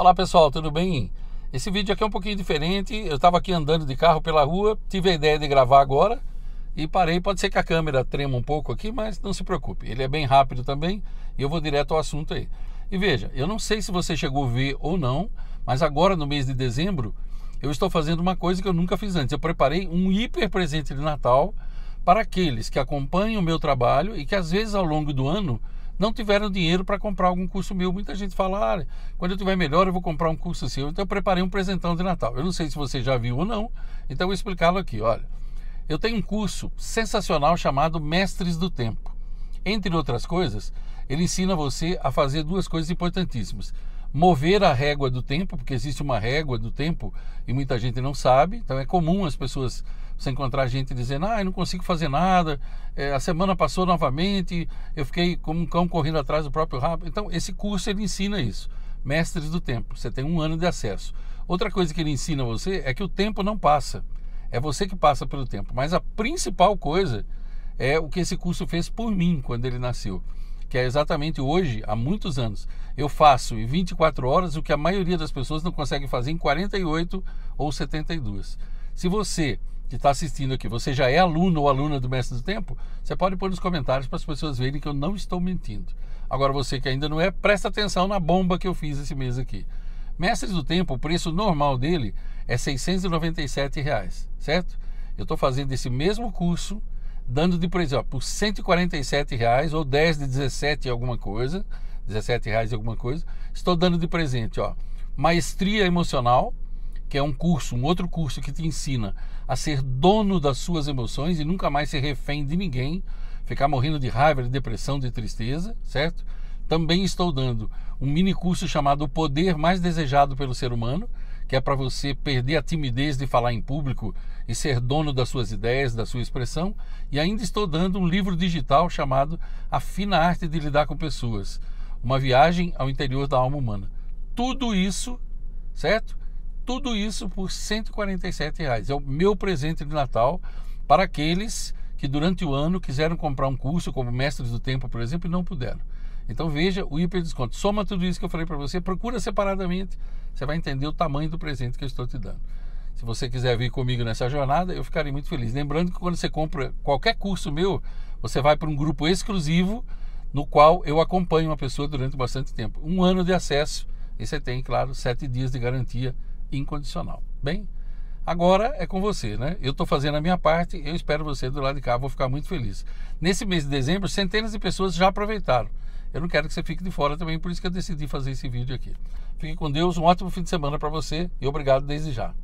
Olá pessoal, tudo bem? Esse vídeo aqui é um pouquinho diferente. Eu estava aqui andando de carro pela rua, tive a ideia de gravar agora e parei. Pode ser que a câmera trema um pouco aqui, mas não se preocupe, ele é bem rápido também e eu vou direto ao assunto aí. E veja, eu não sei se você chegou a ver ou não, mas agora no mês de dezembro eu estou fazendo uma coisa que eu nunca fiz antes. Eu preparei um hiper presente de Natal para aqueles que acompanham o meu trabalho e que às vezes ao longo do ano não tiveram dinheiro para comprar algum curso meu. Muita gente fala, ah, quando eu tiver melhor eu vou comprar um curso seu. Então eu preparei um presentão de Natal. Eu não sei se você já viu ou não, então eu vou explicá-lo aqui. Olha, eu tenho um curso sensacional chamado Mestres do Tempo. Entre outras coisas, ele ensina você a fazer duas coisas importantíssimas. Mover a régua do tempo, porque existe uma régua do tempo e muita gente não sabe. Então é comum as pessoas, você encontrar gente dizendo, ah, eu não consigo fazer nada, a semana passou novamente, eu fiquei como um cão correndo atrás do próprio rabo. Então esse curso ele ensina isso, Mestres do Tempo, você tem um ano de acesso. Outra coisa que ele ensina você é que o tempo não passa, é você que passa pelo tempo. Mas a principal coisa é o que esse curso fez por mim quando ele nasceu, que é exatamente hoje, há muitos anos. Eu faço em 24 horas o que a maioria das pessoas não consegue fazer em 48 ou 72. Se você que está assistindo aqui, você já é aluno ou aluna do Mestre do Tempo, você pode pôr nos comentários para as pessoas verem que eu não estou mentindo. Agora você que ainda não é, presta atenção na bomba que eu fiz esse mês aqui. Mestres do Tempo, o preço normal dele é R$ 697, certo? Eu estou fazendo esse mesmo curso, dando de preço, ó, por R$ 147 reais, ou 10 de 17 alguma coisa, R$ 17 reais alguma coisa. Estou dando de presente, ó, Maestria Emocional, que é um curso, um outro curso que te ensina a ser dono das suas emoções e nunca mais ser refém de ninguém, ficar morrendo de raiva, de depressão, de tristeza, certo? Também estou dando um mini curso chamado O Poder Mais Desejado pelo Ser Humano, que é para você perder a timidez de falar em público e ser dono das suas ideias, da sua expressão. E ainda estou dando um livro digital chamado A Fina Arte de Lidar com Pessoas, uma viagem ao interior da alma humana. Tudo isso, certo? Tudo isso por R$ 147. É o meu presente de Natal para aqueles que durante o ano quiseram comprar um curso como Mestres do Tempo, por exemplo, e não puderam. Então veja o hiper desconto. Soma tudo isso que eu falei para você, procura separadamente, você vai entender o tamanho do presente que eu estou te dando. Se você quiser vir comigo nessa jornada, eu ficarei muito feliz. Lembrando que quando você compra qualquer curso meu, você vai para um grupo exclusivo no qual eu acompanho uma pessoa durante bastante tempo. Um ano de acesso e você tem, claro, 7 dias de garantia incondicional. Bem, agora é com você, né? Eu estou fazendo a minha parte, eu espero você do lado de cá, vou ficar muito feliz. Nesse mês de dezembro, centenas de pessoas já aproveitaram. Eu não quero que você fique de fora também, por isso que eu decidi fazer esse vídeo aqui. Fique com Deus, um ótimo fim de semana para você e obrigado desde já.